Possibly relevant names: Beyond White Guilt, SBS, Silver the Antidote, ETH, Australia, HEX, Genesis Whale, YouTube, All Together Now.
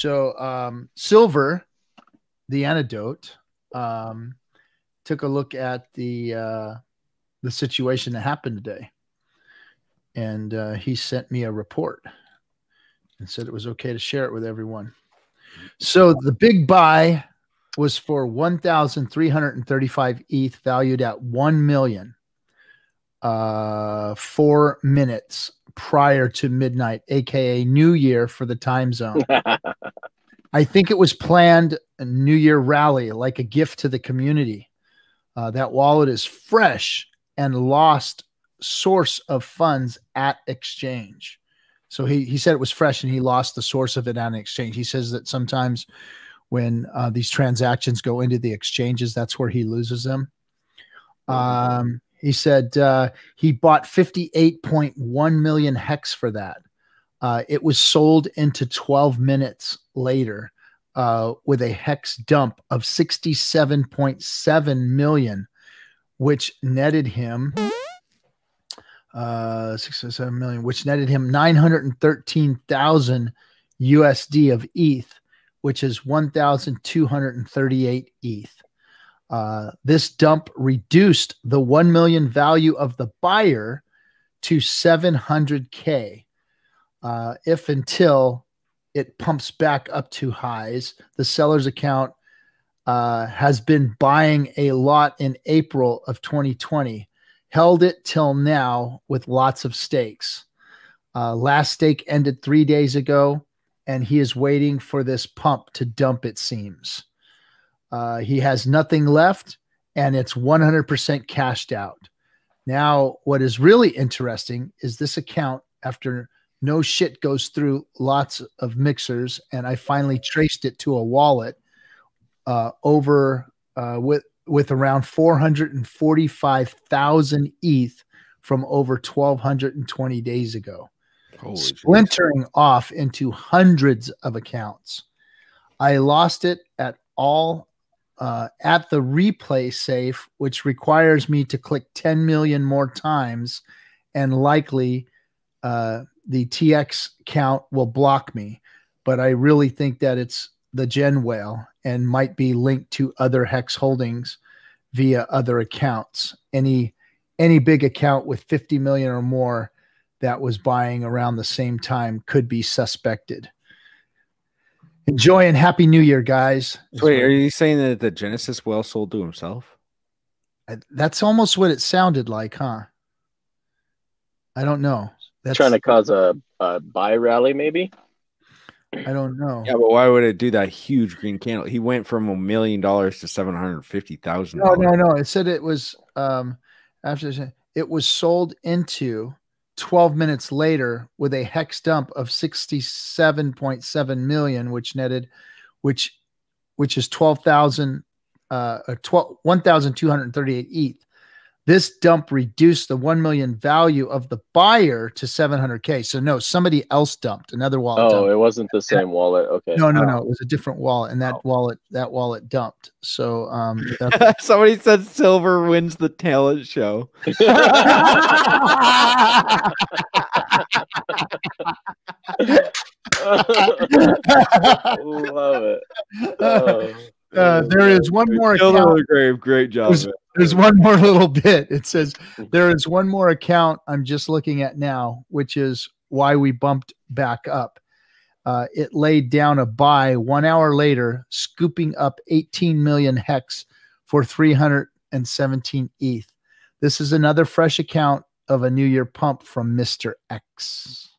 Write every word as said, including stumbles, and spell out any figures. So um, Silver, the Antidote, um, took a look at the uh, the situation that happened today, and uh, he sent me a report and said it was okay to share it with everyone. So the big buy was for one thousand three hundred thirty-five E T H, valued at one million, uh, four minutes prior to midnight, A K A New Year for the time zone. I think it was planned a New Year rally, like a gift to the community. Uh, that wallet is fresh and lost source of funds at exchange. So he, he said it was fresh and he lost the source of it on exchange. He says that sometimes when uh, these transactions go into the exchanges, that's where he loses them. Um, he said uh, he bought fifty-eight point one million HEX for that. Uh, it was sold into twelve minutes later uh, with a HEX dump of sixty-seven point seven million, which netted him uh sixty-seven million, which netted him nine hundred thirteen thousand U S D of E T H, which is one thousand two hundred thirty-eight E T H. Uh, this dump reduced the one million value of the buyer to seven hundred K, uh, if until it pumps back up to highs. The seller's account uh, has been buying a lot in April of twenty twenty, held it till now with lots of stakes. Uh, last stake ended three days ago, and he is waiting for this pump to dump, it seems. Uh, he has nothing left, and it's one hundred percent cashed out. Now, what is really interesting is this account, after no shit, goes through lots of mixers, and I finally traced it to a wallet uh, over uh, with, with around four hundred forty-five thousand E T H from over one thousand two hundred twenty days ago, holy splintering shit off into hundreds of accounts. I lost it at all uh, at the replay safe, which requires me to click ten million more times, and likely uh, the T X count will block me. But I really think that it's the Gen Whale and might be linked to other HEX holdings via other accounts. Any, any big account with fifty million or more that was buying around the same time could be suspected. Enjoy and happy New Year, guys. Wait, are you saying that the Genesis Whale sold to himself? I, that's almost what it sounded like, huh? I don't know. That's trying to cause a, a buy rally, maybe? I don't know. Yeah, but why would it do that huge green candle? He went from a million dollars to seven hundred fifty thousand. No, no, no. It said it was um, after it was sold into twelve minutes later with a HEX dump of sixty-seven point seven million, which netted, which, which is twelve thousand, uh, twelve one thousand two hundred thirty-eight E T H. This dump reduced the one million value of the buyer to seven hundred K. So no, somebody else dumped, another wallet. Oh, dumped. It wasn't the same and, wallet. Okay. No, no, no. It was a different wallet, and that oh. wallet, that wallet dumped. So um, somebody said Silver wins the talent show. Love it. Oh. Uh, there is one more account. Great job. There's, there's one more little bit. It says there is one more account I'm just looking at now, which is why we bumped back up. Uh, it laid down a buy one hour later, scooping up eighteen million HEX for three hundred seventeen E T H. This is another fresh account of a New Year pump from Mister X.